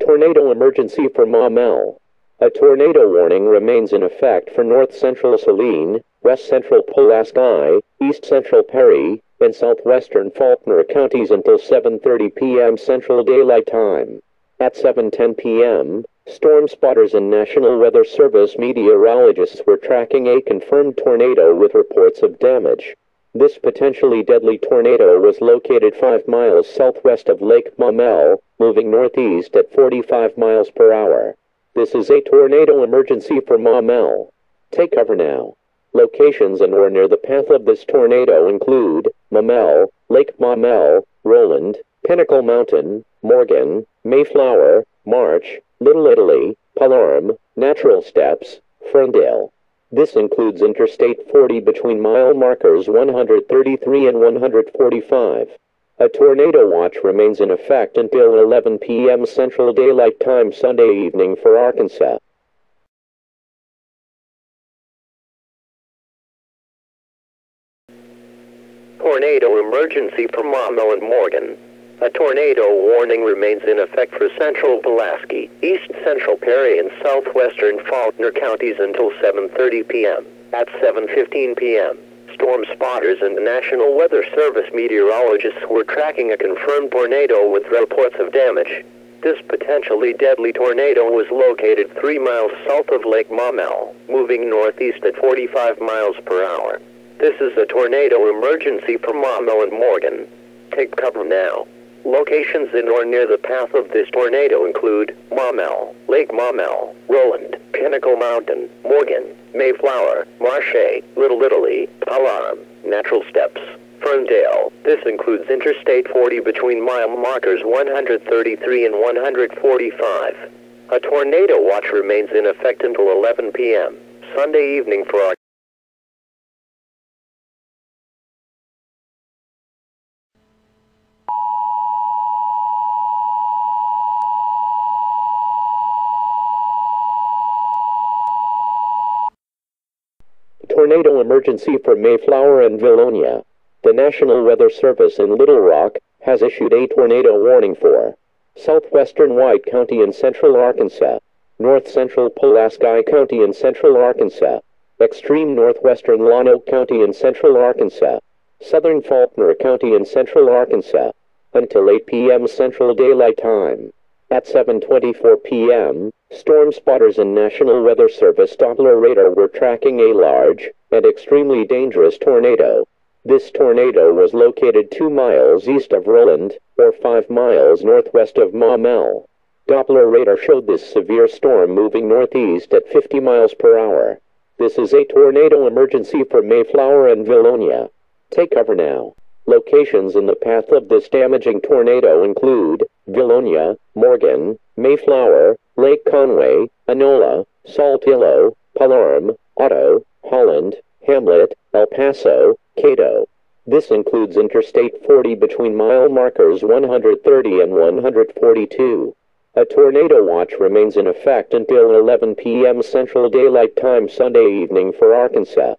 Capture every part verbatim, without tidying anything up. Tornado emergency for Maumelle. A tornado warning remains in effect for north-central Saline, west-central Pulaski, east-central Perry, and southwestern Faulkner counties until seven thirty p m Central Daylight Time. At seven ten p m, storm spotters and National Weather Service meteorologists were tracking a confirmed tornado with reports of damage. This potentially deadly tornado was located five miles southwest of Lake Maumelle, moving northeast at forty-five miles per hour. This is a tornado emergency for Maumelle. Take cover now. Locations and or near the path of this tornado include Maumelle, Lake Maumelle, Roland, Pinnacle Mountain, Morgan, Mayflower, Marche, Little Italy, Palermo, Natural Steps, Ferndale. This includes Interstate forty between mile markers one thirty-three and one forty-five. A tornado watch remains in effect until eleven p m Central Daylight Time Sunday evening for Arkansas. Tornado emergency for Maumelle and Morgan. A tornado warning remains in effect for central Pulaski, east central Perry, and southwestern Faulkner counties until seven thirty p m At seven fifteen p m, storm spotters and the National Weather Service meteorologists were tracking a confirmed tornado with reports of damage. This potentially deadly tornado was located three miles south of Lake Maumelle, moving northeast at forty-five miles per hour. This is a tornado emergency for Maumelle and Morgan. Take cover now. Locations in or near the path of this tornado include Maumelle, Lake Maumelle, Roland, Pinnacle Mountain, Morgan, Mayflower, Marche, Little Italy, Palermo, Natural Steps, Ferndale. This includes Interstate forty between mile markers one thirty-three and one forty-five. A tornado watch remains in effect until eleven p m Sunday evening for our tornado emergency for Mayflower and Vilonia. The National Weather Service in Little Rock has issued a tornado warning for southwestern White County in central Arkansas, north-central Pulaski County in central Arkansas, extreme northwestern Lonoke County in central Arkansas, southern Faulkner County in central Arkansas, until eight p m Central Daylight Time. At seven twenty-four p m, storm spotters and National Weather Service Doppler radar were tracking a large and extremely dangerous tornado. This tornado was located two miles east of Roland, or five miles northwest of Maumelle. Doppler radar showed this severe storm moving northeast at fifty miles per hour. This is a tornado emergency for Mayflower and Vilonia. Take cover now. Locations in the path of this damaging tornado include Vilonia, Morgan, Mayflower, Lake Conway, Enola, Saltillo, Palermo, Otto, Holland, Hamlet, El Paso, Cato. This includes Interstate forty between mile markers one thirty and one forty-two. A tornado watch remains in effect until eleven p m Central Daylight Time Sunday evening for Arkansas.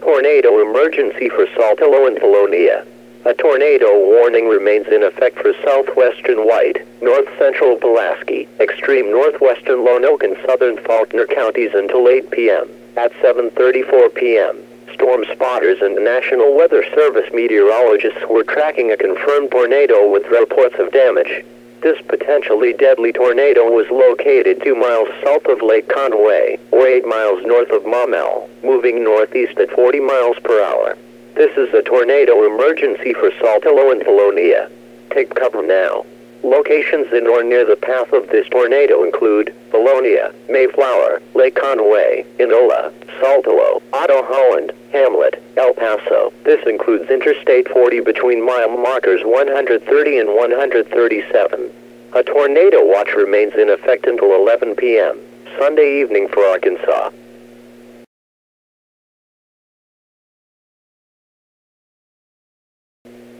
Tornado emergency for Saltillo and Polonia. A tornado warning remains in effect for southwestern White, north-central Pulaski, extreme northwestern Lonoke, and southern Faulkner counties until eight p m At seven thirty-four p m, storm spotters and the National Weather Service meteorologists were tracking a confirmed tornado with reports of damage. This potentially deadly tornado was located two miles south of Lake Conway, or eight miles north of Maumelle, moving northeast at forty miles per hour. This is a tornado emergency for Saltillo and Polonia. Take cover now. Locations in or near the path of this tornado include Bolonia, Mayflower, Lake Conway, Enola, Saltillo, Otto, Holland, Hamlet, El Paso. This includes Interstate forty between mile markers one thirty and one thirty-seven. A tornado watch remains in effect until eleven p m Sunday evening for Arkansas.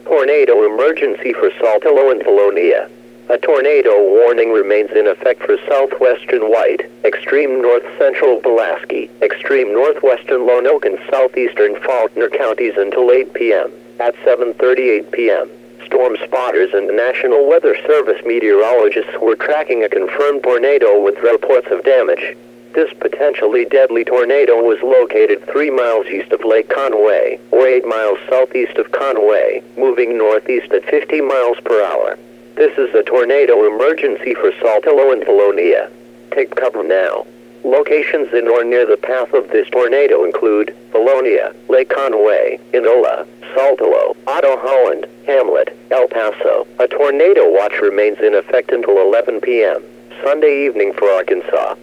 Tornado emergency for Saltillo and Polonia. A tornado warning remains in effect for southwestern White, extreme north-central Pulaski, extreme northwestern Lonoke, and southeastern Faulkner counties until eight p m at seven thirty-eight p m Storm spotters and the National Weather Service meteorologists were tracking a confirmed tornado with reports of damage. This potentially deadly tornado was located three miles east of Lake Conway, or eight miles southeast of Conway, moving northeast at fifty miles per hour. This is a tornado emergency for Saltillo and Polonia. Take cover now. Locations in or near the path of this tornado include Bolonia, Lake Conway, Enola, Saltillo, Otto Holland, Hamlet, El Paso. A tornado watch remains in effect until eleven p m Sunday evening for Arkansas.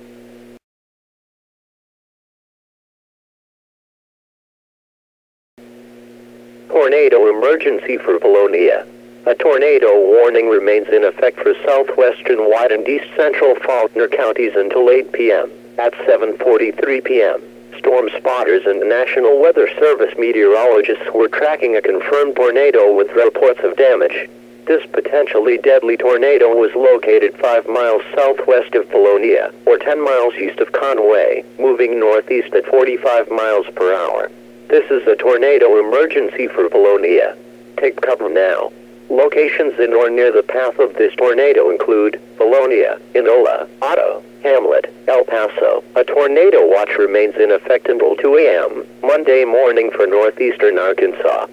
Tornado emergency for Bolonia. A tornado warning remains in effect for southwestern White and east central Faulkner counties until eight p m At seven forty-three p m, storm spotters and the National Weather Service meteorologists were tracking a confirmed tornado with reports of damage. This potentially deadly tornado was located five miles southwest of Polonia, or ten miles east of Conway, moving northeast at forty-five miles per hour. This is a tornado emergency for Polonia. Take cover now. Locations in or near the path of this tornado include Bolonia, Enola, Otto, Hamlet, El Paso. A tornado watch remains in effect until two a m Monday morning for northeastern Arkansas.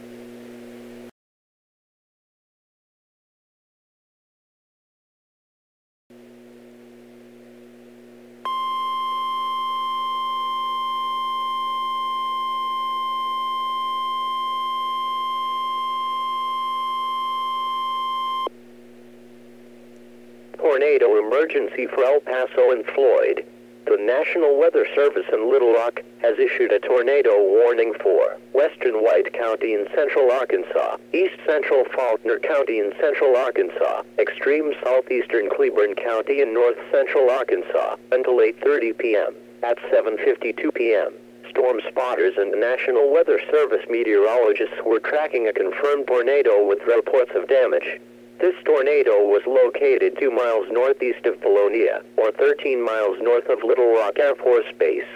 Tornado emergency for El Paso and Floyd. The National Weather Service in Little Rock has issued a tornado warning for western White County in central Arkansas, east central Faulkner County in central Arkansas, extreme southeastern Cleburne County in north central Arkansas until eight thirty p m At seven fifty-two p m, storm spotters and the National Weather Service meteorologists were tracking a confirmed tornado with reports of damage. This tornado was located two miles northeast of Polonia, or thirteen miles north of Little Rock Air Force Base.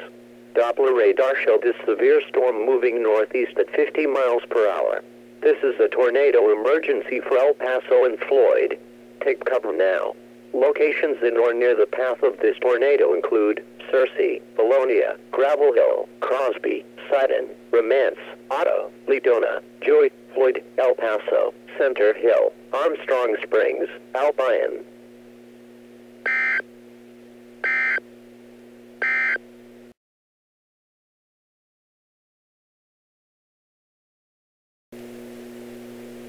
Doppler radar showed this severe storm moving northeast at fifty miles per hour. This is a tornado emergency for El Paso and Floyd. Take cover now. Locations in or near the path of this tornado include Searcy, Polonia, Gravel Hill, Crosby, Sidon, Romance, Otto, Ledona, Joy, Floyd, El Paso, Center Hill, Armstrong Springs, Albion.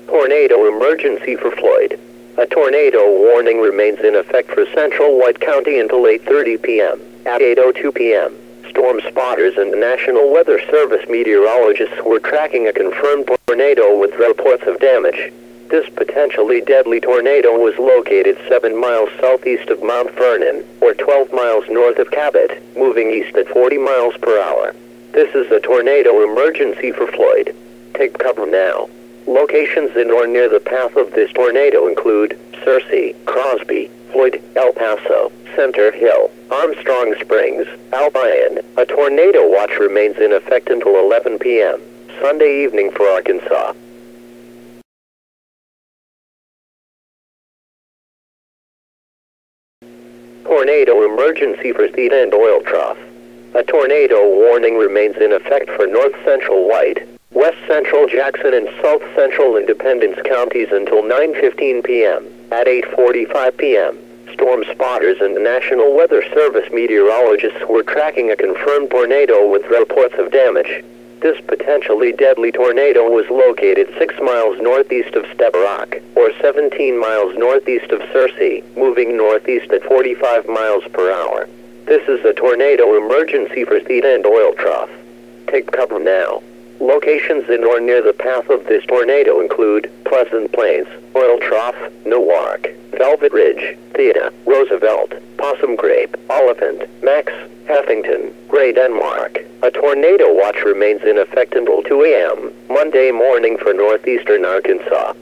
Tornado emergency for Floyd. A tornado warning remains in effect for central White County until eight thirty p m At eight oh two p m, storm spotters and the National Weather Service meteorologists were tracking a confirmed tornado with reports of damage. This potentially deadly tornado was located seven miles southeast of Mount Vernon, or twelve miles north of Cabot, moving east at forty miles per hour. This is a tornado emergency for Floyd. Take cover now. Locations in or near the path of this tornado include Searcy, Crosby, Floyd, El Paso, Center Hill, Armstrong Springs, Albion. A tornado watch remains in effect until eleven p m Sunday evening for Arkansas. Tornado emergency for Thida and Oil Trough. A tornado warning remains in effect for north central White, west central Jackson, and south central Independence counties until nine fifteen p m At eight forty-five p m, storm spotters and the National Weather Service meteorologists were tracking a confirmed tornado with reports of damage. This potentially deadly tornado was located six miles northeast of Step Rock, or seventeen miles northeast of Searcy, moving northeast at forty-five miles per hour. This is a tornado emergency for Thida and Oil Trough. Take cover now. Locations in or near the path of this tornado include Pleasant Plains, Oil Trough, Newark, Velvet Ridge, Theda, Roosevelt, Possum Grape, Oliphant, Max, Heffington, Gray Denmark. A tornado watch remains in effect until two a m Monday morning for northeastern Arkansas.